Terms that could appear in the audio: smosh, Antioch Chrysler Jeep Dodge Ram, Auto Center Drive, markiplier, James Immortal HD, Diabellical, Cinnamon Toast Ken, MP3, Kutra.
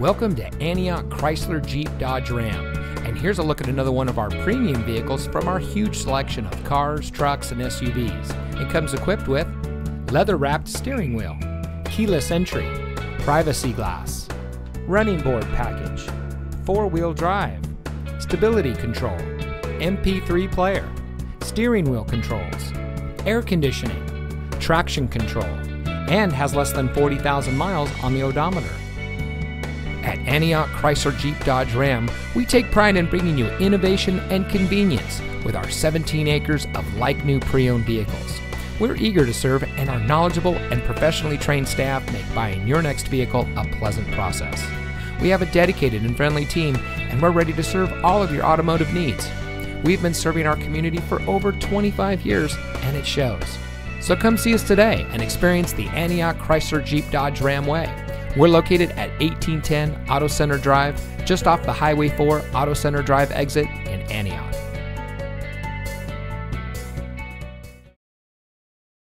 Welcome to Antioch Chrysler Jeep Dodge Ram, and here's a look at another one of our premium vehicles from our huge selection of cars, trucks, and SUVs. It comes equipped with leather-wrapped steering wheel, keyless entry, privacy glass, running board package, four-wheel drive, stability control, MP3 player, steering wheel controls, air conditioning, traction control, and has less than 40,000 miles on the odometer. At Antioch Chrysler Jeep Dodge Ram, we take pride in bringing you innovation and convenience with our 17 acres of like-new pre-owned vehicles. We're eager to serve, and our knowledgeable and professionally trained staff make buying your next vehicle a pleasant process. We have a dedicated and friendly team, and we're ready to serve all of your automotive needs. We've been serving our community for over 25 years, and it shows. So come see us today and experience the Antioch Chrysler Jeep Dodge Ram way. We're located at 1810 Auto Center Drive, just off the Highway 4 Auto Center Drive exit in Antioch.